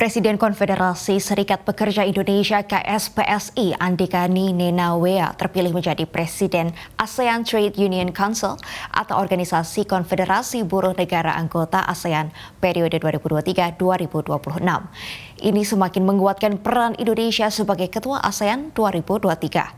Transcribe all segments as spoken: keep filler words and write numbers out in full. Presiden Konfederasi Serikat Pekerja Indonesia K S P S I Andi Gani Nena Wea terpilih menjadi Presiden ASEAN Trade Union Council atau Organisasi Konfederasi Buruh Negara Anggota ASEAN periode dua ribu dua puluh tiga sampai dua ribu dua puluh enam. Ini semakin menguatkan peran Indonesia sebagai Ketua ASEAN dua ribu dua puluh tiga.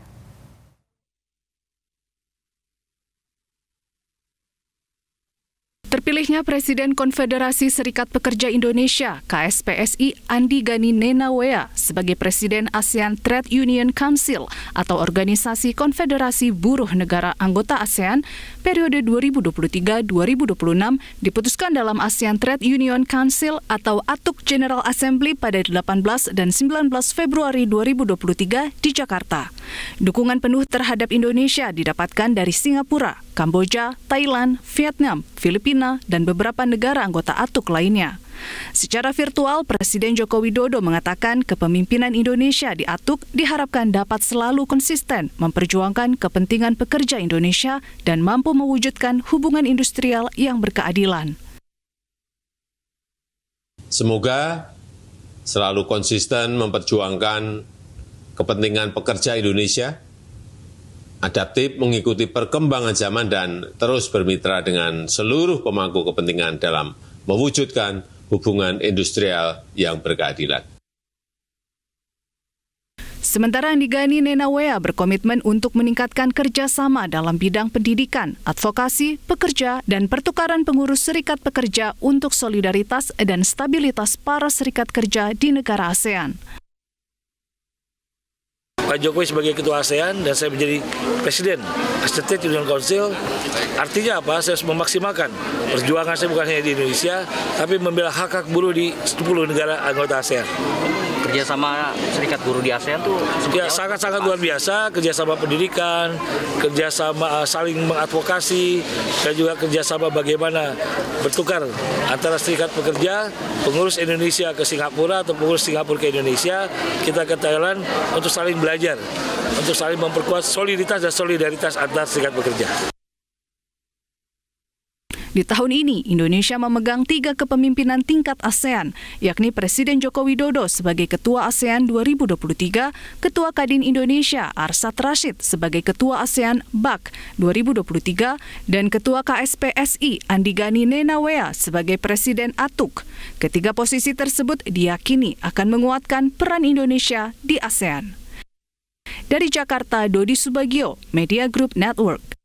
Terpilihnya Presiden Konfederasi Serikat Pekerja Indonesia K S P S I Andi Gani Nena Wea sebagai Presiden ASEAN Trade Union Council atau Organisasi Konfederasi Buruh Negara Anggota ASEAN periode dua ribu dua puluh tiga sampai dua ribu dua puluh enam diputuskan dalam ASEAN Trade Union Council atau ATUK General Assembly pada delapan belas dan sembilan belas Februari dua ribu dua puluh tiga di Jakarta. Dukungan penuh terhadap Indonesia didapatkan dari Singapura, Kamboja, Thailand, Vietnam, Filipina, dan beberapa negara anggota ATUK lainnya. Secara virtual, Presiden Joko Widodo mengatakan kepemimpinan Indonesia di ATUK diharapkan dapat selalu konsisten memperjuangkan kepentingan pekerja Indonesia dan mampu mewujudkan hubungan industrial yang berkeadilan. Semoga selalu konsisten memperjuangkan kepentingan pekerja Indonesia, adaptif mengikuti perkembangan zaman dan terus bermitra dengan seluruh pemangku kepentingan dalam mewujudkan hubungan industrial yang berkeadilan. Sementara Andi Gani Nena Wea berkomitmen untuk meningkatkan kerjasama dalam bidang pendidikan, advokasi, pekerja, dan pertukaran pengurus serikat pekerja untuk solidaritas dan stabilitas para serikat kerja di negara ASEAN. Pak Jokowi sebagai Ketua ASEAN dan saya menjadi Presiden ASEAN Trade Union Council, artinya apa? Saya harus memaksimalkan perjuangan saya bukan hanya di Indonesia, tapi membela hak-hak buruh di sepuluh negara anggota ASEAN. Kerjasama serikat buruh di ASEAN tuh ya, sangat-sangat luar biasa, kerjasama pendidikan, kerjasama saling mengadvokasi, dan juga kerjasama bagaimana bertukar antara serikat pekerja, pengurus Indonesia ke Singapura atau pengurus Singapura ke Indonesia, kita ke Thailand untuk saling belajar, untuk saling memperkuat soliditas dan solidaritas antar serikat pekerja. Di tahun ini, Indonesia memegang tiga kepemimpinan tingkat ASEAN, yakni Presiden Joko Widodo sebagai Ketua ASEAN dua ribu dua puluh tiga, Ketua Kadin Indonesia Arsat Rashid sebagai Ketua ASEAN B A K dua ribu dua puluh tiga, dan Ketua K S P S I Andi Gani Nena Wea sebagai Presiden ATUK. Ketiga posisi tersebut diyakini akan menguatkan peran Indonesia di ASEAN. Dari Jakarta, Dodi Subagio, Media Group Network.